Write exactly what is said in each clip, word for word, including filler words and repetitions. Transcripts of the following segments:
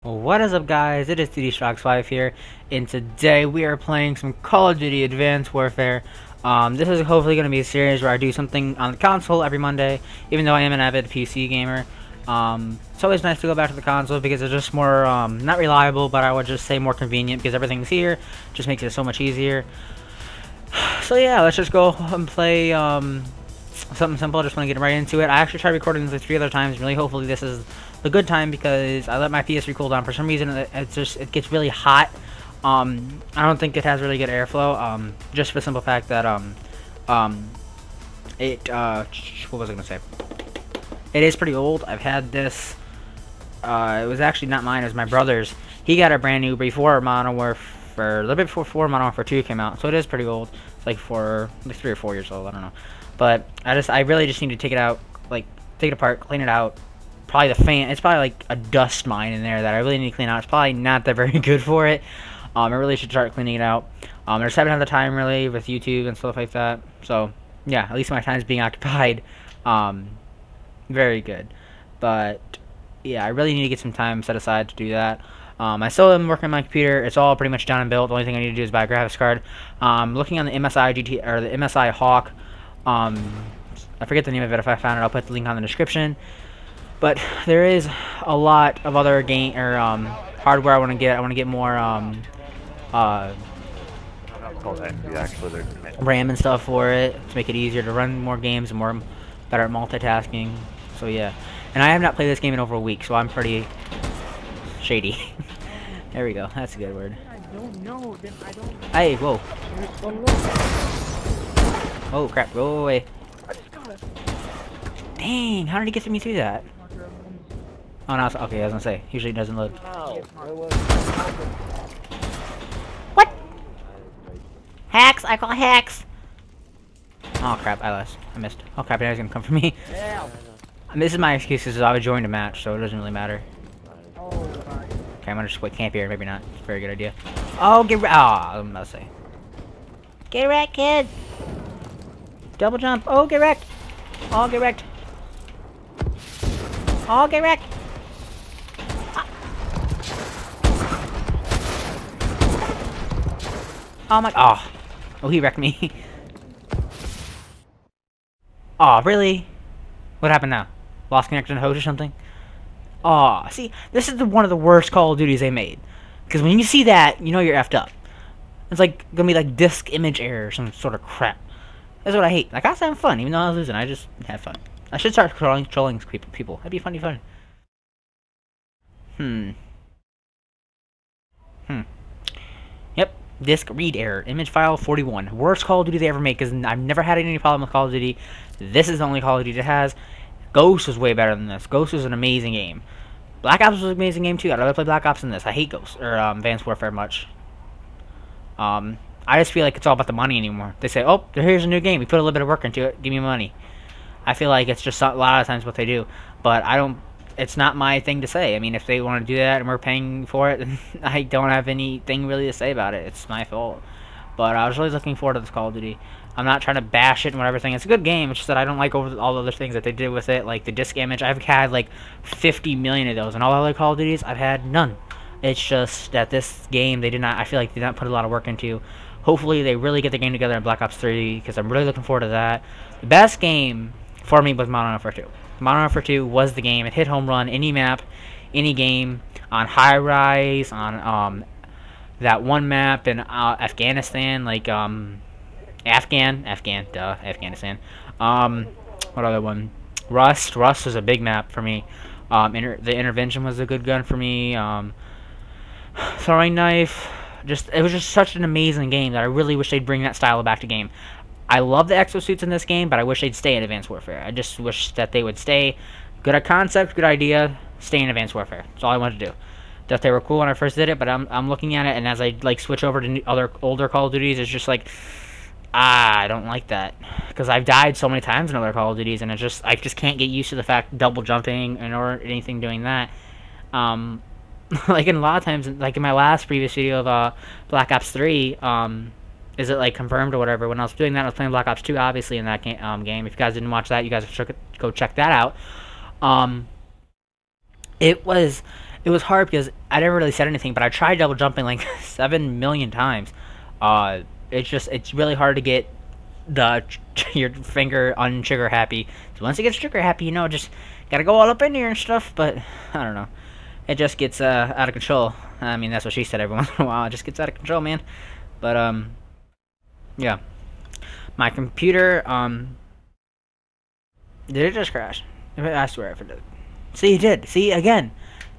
What is up, guys? It is T D C R O X five here, and today we are playing some Call of Duty Advanced Warfare. Um, this is hopefully going to be a series where I do something on the console every Monday, even though I am an avid P C gamer. Um, it's always nice to go back to the console because it's just more, um, not reliable, but I would just say more convenient because everything's here. Just makes it so much easier. So yeah, let's just go and play um, something simple. I just want to get right into it. I actually tried recording this like three other times. Really, hopefully this is the good time because I let my P S three cool down. For some reason, it, it just it gets really hot. Um, I don't think it has really good airflow. Um, just for the simple fact that um, um, it uh, what was I gonna say? It is pretty old. I've had this. Uh, it was actually not mine. It was my brother's. He got a brand new before Modern Warfare, a little bit before Modern Warfare two came out. So it is pretty old. It's like four, like three or four years old. I don't know. But I just, I really just need to take it out, like take it apart, clean it out. Probably the fan. It's probably like a dust mine in there that I really need to clean out. It's probably not that very good for it. Um, I really should start cleaning it out. Um, there's seven at the time really with YouTube and stuff like that. So yeah, at least my time's being occupied. Um. Very good, but yeah, I really need to get some time set aside to do that. um I still am working on my computer. It's all pretty much done and built. The only thing I need to do is buy a graphics card. um looking on the M S I G T or the M S I Hawk, um I forget the name of it. If I found it, I'll put the link on the description, but there is a lot of other game or um hardware I want to get. I want to get more um uh RAM and stuff for it to make it easier to run more games and more better at multitasking. So yeah, and I have not played this game in over a week, so I'm pretty shady. There we go, that's a good word. I don't know, then I don't know. Hey, whoa. Oh crap, go away. I just got it. Dang, how did he get me through that? Oh no, okay, I was gonna say, usually it doesn't load. What? Hacks, I call hacks. Oh crap, I lost. I missed. Oh crap, now he's gonna come for me. Yeah. And this is my excuse, is I joined a match, so it doesn't really matter. Oh, okay, I'm gonna just wait camp here, maybe not. It's a very good idea. Oh, get right. Oh, I'm about to say. Get wrecked, kid! Double jump. Oh, get wrecked! Oh, get wrecked! Oh, get wrecked! Ah. Oh my. Oh. Oh, he wrecked me. Aw, oh, really? What happened now? Lost connection to host or something? Aw, oh, see, this is the, one of the worst Call of Duties they made. Because when you see that, you know you're effed up. It's like gonna be like disk image error or some sort of crap. That's what I hate. Like, I was having fun, even though I was losing, I just had fun. I should start trolling, trolling people. That'd be funny fun. Hmm. Hmm. Yep. Disc read error, image file forty-one. Worst Call of Duty they ever make, because I've never had any problem with Call of Duty. This is the only Call of Duty it has. Ghost was way better than this. Ghost was an amazing game. Black Ops was an amazing game too. I'd rather play Black Ops than this. I hate Ghost or um, Advanced Warfare much. Um, I just feel like it's all about the money anymore. They say, oh, here's a new game. We put a little bit of work into it. Give me money. I feel like it's just a lot of times what they do, but I don't. It's not my thing to say. I mean, if they want to do that and we're paying for it, then I don't have anything really to say about it. It's my fault. But I was really looking forward to this Call of Duty. I'm not trying to bash it and whatever thing. It's a good game. It's just that I don't like over all the other things that they did with it, like the disc image. I've had like fifty million of those, and all the other Call of Duties, I've had none. It's just that this game, they did not. I feel like they did not put a lot of work into. Hopefully, they really get the game together in Black Ops three because I'm really looking forward to that. The best game for me was Modern Warfare two. Modern Warfare two was the game. It hit home run any map, any game, on high rise, on um, that one map in uh, Afghanistan, like um, Afghan, Afghan, duh, Afghanistan. Um, what other one? Rust. Rust was a big map for me. Um, inter the intervention was a good gun for me. Um, throwing knife. Just it was just such an amazing game that I really wish they'd bring that style back to game. I love the exosuits in this game, but I wish they'd stay in Advanced Warfare. I just wish that they would stay. Good concept, good idea, stay in Advanced Warfare. That's all I wanted to do. That they were cool when I first did it, but I'm, I'm looking at it, and as I like switch over to other older Call of Duties, it's just like, ah, I don't like that. Because I've died so many times in other Call of Duties, and it's just, I just can't get used to the fact double jumping and or anything doing that. Um, like in a lot of times, like in my last previous video of uh, Black Ops three, um... is it like confirmed or whatever. When I was doing that, I was playing Black Ops two, obviously, in that game. Um, game. If you guys didn't watch that, you guys should go check that out. Um, it was it was hard because I never really said anything, but I tried double jumping like seven million times. Uh, it's just it's really hard to get the your finger on trigger happy. So once it gets trigger happy, you know, just gotta go all up in here and stuff. But I don't know, it just gets uh, out of control. I mean, that's what she said every once in a while. It just gets out of control, man. But um, yeah, my computer um, did it just crash? I swear if it did. See, it did. See again,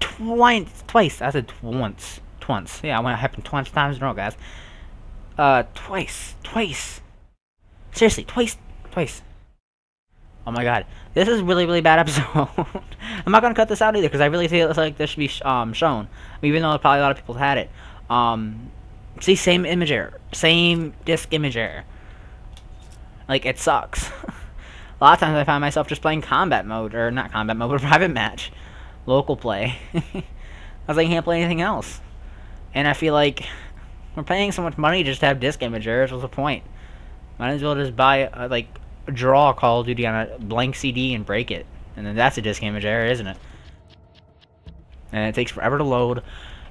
twice, twice. I said once, once. Yeah, I went happened twenty times in a row, guys. Uh, twice, twice. Seriously, twice, twice. Oh my god, this is really, really bad episode. I'm not gonna cut this out either because I really feel like this should be um shown, even though probably a lot of people had it. Um, see, same image error, same disc image error. Like, it sucks. A lot of times I find myself just playing combat mode, or not combat mode, but private match, local play. I was like, I can't play anything else, and I feel like we're paying so much money just to have disc image errors. What's the point? Might as well just buy, uh, like, draw Call of Duty on a blank C D and break it. And then that's a disc image error, isn't it? And it takes forever to load,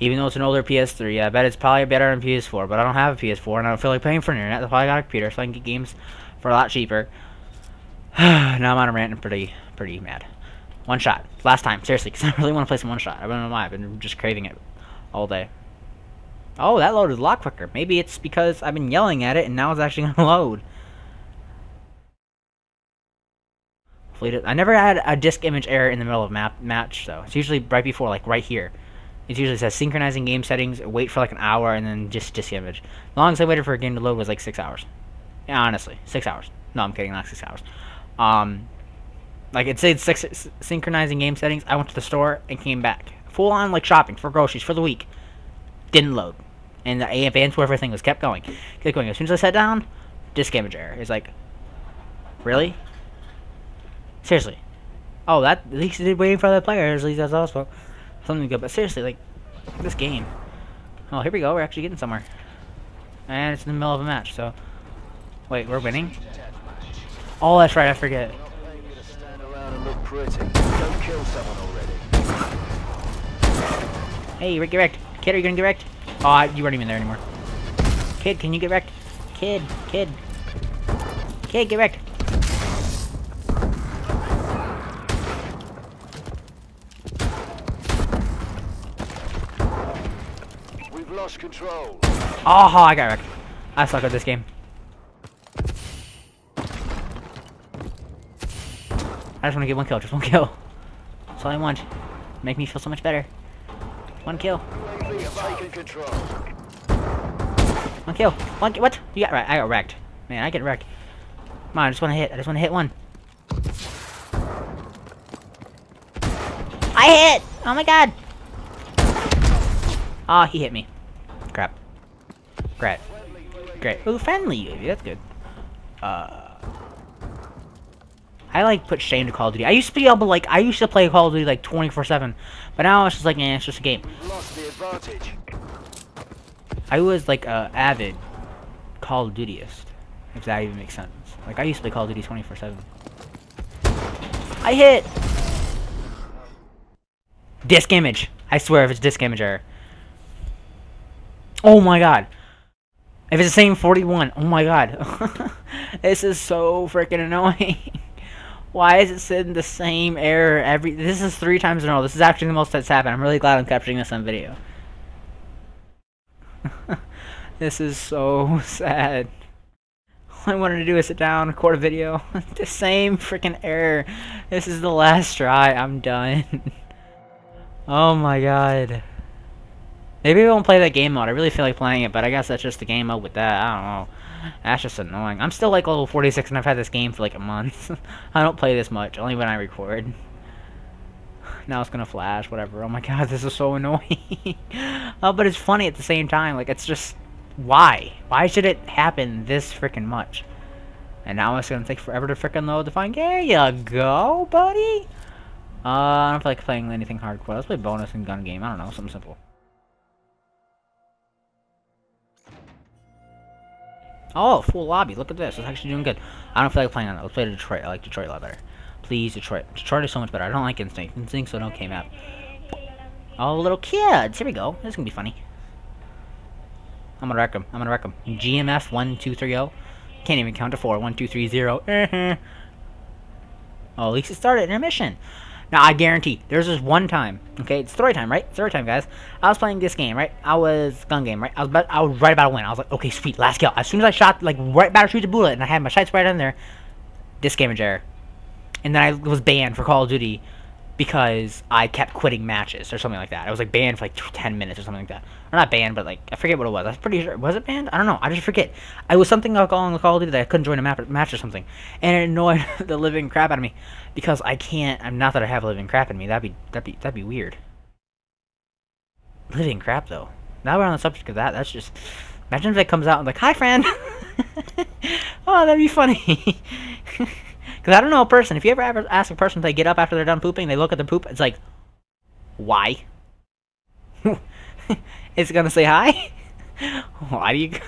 even though it's an older P S three. I bet it's probably better on P S four, but I don't have a P S four, and I don't feel like paying for an internet. That's why I got a computer, so I can get games for a lot cheaper. Now I'm on a rant and pretty, pretty mad. One shot. Last time, seriously, because I really want to play some one shot. I don't know why. I've been just craving it all day. Oh, that loaded a lot quicker. Maybe it's because I've been yelling at it, and now it's actually going to load. I never had a disc image error in the middle of map match, though. It's usually right before, like right here. It usually says synchronizing game settings, wait for like an hour, and then just disc image. The longest I waited for a game to load was like six hours. Yeah, honestly, six hours. No, I'm kidding, not six hours. Um, like it said six, synchronizing game settings. I went to the store and came back. Full on like shopping for groceries for the week. Didn't load. And the Advanced Warfare thing was kept going. Kept going. As soon as I sat down, disc image error. It's like, really? Seriously. Oh, that, at least did waiting for other players. At least that's also something good. But seriously, like, this game. Oh, here we go. We're actually getting somewhere. And it's in the middle of a match, so. Wait, we're winning? Oh, that's right. I forget. Hey, get wrecked. Kid, are you gonna get wrecked? Oh, you weren't even there anymore. Kid, can you get wrecked? Kid, kid. Kid, get wrecked. We've lost control. Oh, I got wrecked. I suck at this game. I just want to get one kill, just one kill. That's all I want. Make me feel so much better. One kill. One kill. One kill. What? You got right. I got wrecked. Man, I get wrecked. Come on, I just want to hit. I just want to hit one. I hit! Oh my god! Ah, oh, he hit me. Crap. Crap. Great. Ooh, friendly. That's good. Uh. I like put shame to Call of Duty. I used to be able, like, I used to play Call of Duty like twenty-four seven, but now it's just like, eh, it's just a game. Lost the advantage. I was like a avid Call of Dutyist, if that even makes sense. Like, I used to play Call of Duty twenty-four seven. I hit disc image. I swear, if it's disc image error. Oh my god. If it's the same forty-one. Oh my god. This is so freaking annoying. Why is it sitting the same error every... This is three times in a row. This is actually the most that's happened. I'm really glad I'm capturing this on video. This is so sad. All I wanted to do is sit down, record a video. The same freaking error. This is the last try. I'm done. Oh my god. Maybe I won't play that game mode. I really feel like playing it, but I guess that's just the game mode with that. I don't know. That's just annoying. I'm still like level forty-six and I've had this game for like a month. I don't play this much, only when I record. Now it's gonna flash, whatever. Oh my god, this is so annoying. Oh, but it's funny at the same time. Like, it's just, why? Why should it happen this freaking much? And now it's gonna take forever to freaking load to find. There you go, buddy. Uh, I don't feel like playing anything hardcore. Let's play bonus and gun game. I don't know, something simple. Oh, full lobby. Look at this. It's actually doing good. I don't feel like playing on that. Let's play Detroit. I like Detroit a lot better. Please, Detroit. Detroit is so much better. I don't like Instinct. Instinct's an okay map. Oh, little kids. Here we go. This is going to be funny. I'm going to wreck them. I'm going to wreck them. G M F one two three zero. Can't even count to four. one two three zero. Oh, at least it started intermission. Now, I guarantee, there's this one time, okay, it's story time, right? Story time, guys. I was playing this game, right? I was gun game, right? I was about, I was right about to win. I was like, okay, sweet, last kill. As soon as I shot, like, right about to shoot the bullet, and I had my sights right on there, disc-image error. And then I was banned for Call of Duty because I kept quitting matches or something like that. I was, like, banned for, like, ten minutes or something like that. Or not banned, but, like, I forget what it was. I was pretty sure. Was it banned? I don't know. I just forget. It was something like on Call of Duty that I couldn't join a map, match or something. And it annoyed the living crap out of me. Because I can't. I'm not that I have living crap in me. That'd be, that'd be, that'd be weird. Living crap, though. Now we're on the subject of that. That's just. Imagine if it comes out and, like, hi, friend. Oh, that'd be funny. Because I don't know a person. If you ever ask a person if they get up after they're done pooping, they look at the poop, it's like, why? It's gonna say hi? Why do you...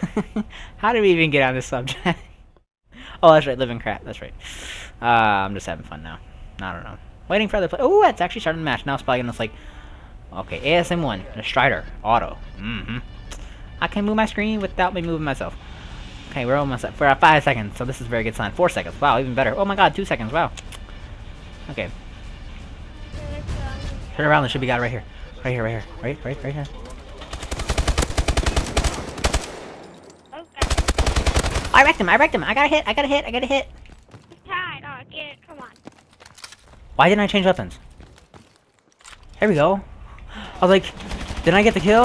How do we even get on this subject? Oh, that's right, living crap, that's right. Uh, I'm just having fun now. I don't know. Waiting for other play. Oh, it's actually starting the match. Now it's probably gonna, like... Okay, A S M one, a Strider, auto. Mm-hmm. I can move my screen without me moving myself. Okay, we're almost at, we're at five seconds, so this is a very good sign. Four seconds, wow, even better. Oh my god, two seconds, wow. Okay. Turn around, there should be guy right here. Right here, right here, right, right, right here. Okay. I wrecked him, I wrecked him, I got a hit, I got a hit, I got a hit. It's tied, oh, get it, come on. Why didn't I change weapons? Here we go. I was like, did I get the kill?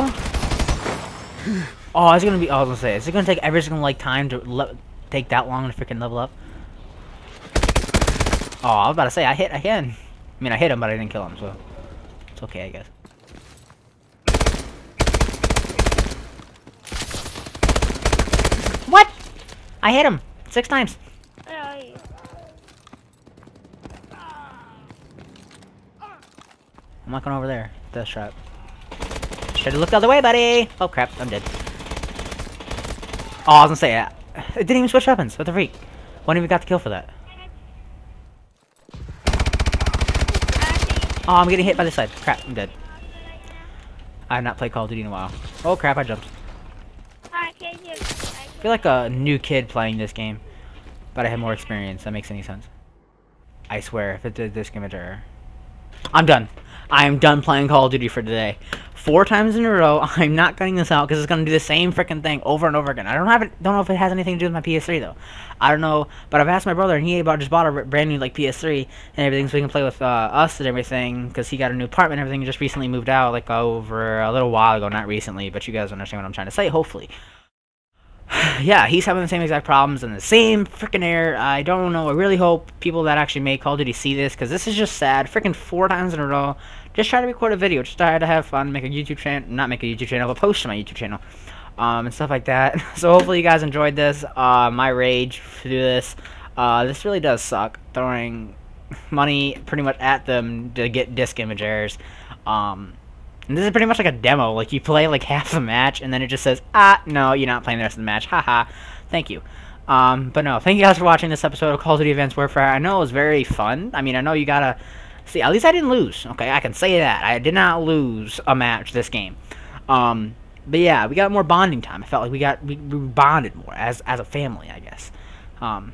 Oh, it's gonna be. I was gonna say, is it gonna take every single like time to le take that long to freaking level up? Oh, I was about to say I hit again. I mean, I hit him, but I didn't kill him, so it's okay, I guess. What? I hit him six times. I'm not going over there. Death shot. Should have looked the other way, buddy. Oh crap, I'm dead. Oh, I was gonna say that. It didn't even switch weapons. What the freak? Wouldn't even got the kill for that. Oh, I'm getting hit by this side. Crap, I'm dead. I have not played Call of Duty in a while. Oh crap, I jumped. I feel like a new kid playing this game, but I have more experience. That makes any sense. I swear, if it did this game, error. I'm done. I am done playing Call of Duty for today. Four times in a row, I'm not cutting this out because it's going to do the same freaking thing over and over again. I don't have it, don't know if it has anything to do with my P S three, though. I don't know, but I've asked my brother, and he about just bought a brand new, like, P S three and everything, so he can play with uh, us and everything, because he got a new apartment and everything, and just recently moved out, like, over a little while ago. Not recently, but you guys understand what I'm trying to say, hopefully. Yeah, he's having the same exact problems in the same freaking air. I don't know. I really hope people that actually make Call of Duty see this, because this is just sad. Freaking four times in a row. Just try to record a video. Just try to have fun. Make a YouTube channel. Not make a YouTube channel, but post to my YouTube channel. Um, and stuff like that. So hopefully you guys enjoyed this. Uh, my rage through this. Uh, this really does suck. Throwing money pretty much at them to get disc image errors. Um... And this is pretty much like a demo. Like, you play, like, half the match, and then it just says, ah, no, you're not playing the rest of the match. Haha. Thank you. Um, but no, thank you guys for watching this episode of Call of Duty Advanced Warfare. I know it was very fun. I mean, I know you gotta... See, at least I didn't lose. Okay, I can say that. I did not lose a match this game. Um, but yeah, we got more bonding time. I felt like we got... We, we bonded more as, as a family, I guess. Um...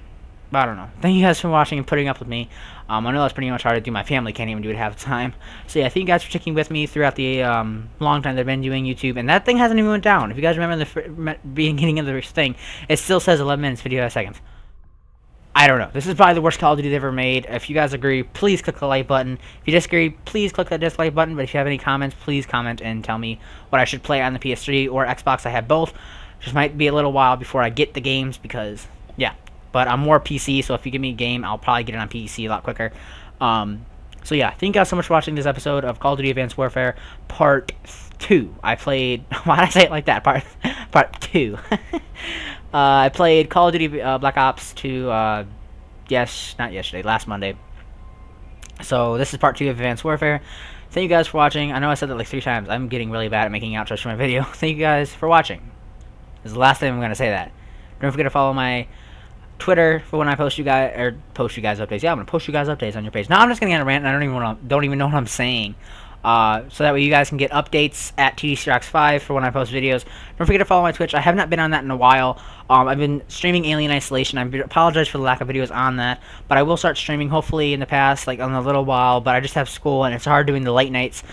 I don't know. Thank you guys for watching and putting up with me. Um, I know that's pretty much hard to do. My family can't even do it half the time. So yeah, thank you guys for sticking with me throughout the um, long time that I've been doing YouTube. And that thing hasn't even went down. If you guys remember the beginning of the thing, it still says eleven minutes, fifty-five seconds. I don't know. This is probably the worst Call of Duty they've ever made. If you guys agree, please click the like button. If you disagree, please click that dislike button. But if you have any comments, please comment and tell me what I should play on the P S three or Xbox. I have both. Just might be a little while before I get the games because, yeah. But I'm more P C, so if you give me a game, I'll probably get it on P C a lot quicker. Um, so yeah, thank you guys so much for watching this episode of Call of Duty Advanced Warfare Part two. I played... Why did I say it like that? Part part two. uh, I played Call of Duty uh, Black Ops two, uh, yes, not yesterday, last Monday. So this is Part two of Advanced Warfare. Thank you guys for watching. I know I said that like three times. I'm getting really bad at making outros for my video. Thank you guys for watching. This is the last time I'm going to say that. Don't forget to follow my Twitter for when I post you guys or post you guys updates. Yeah, I'm gonna post you guys updates on your page. Now I'm just gonna get a rant and I don't even wanna, don't even know what I'm saying. Uh, so that way you guys can get updates at T D C R O X five for when I post videos. Don't forget to follow my Twitch. I have not been on that in a while. Um, I've been streaming Alien Isolation. I apologize for the lack of videos on that, but I will start streaming hopefully in the past, like on a little while. But I just have school and it's hard doing the late nights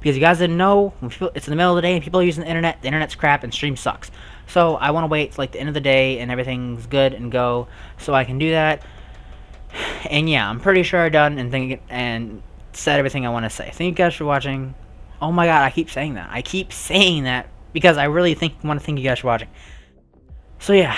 because you guys didn't know when people, it's in the middle of the day and people are using the internet. The internet's crap and stream sucks. So I want to wait till like the end of the day and everything's good and go, so I can do that. And yeah, I'm pretty sure I'm done and thinking and. Said everything I want to say. Thank you guys for watching. Oh my god, I keep saying that. I keep saying that because I really think want to thank you guys for watching. So yeah.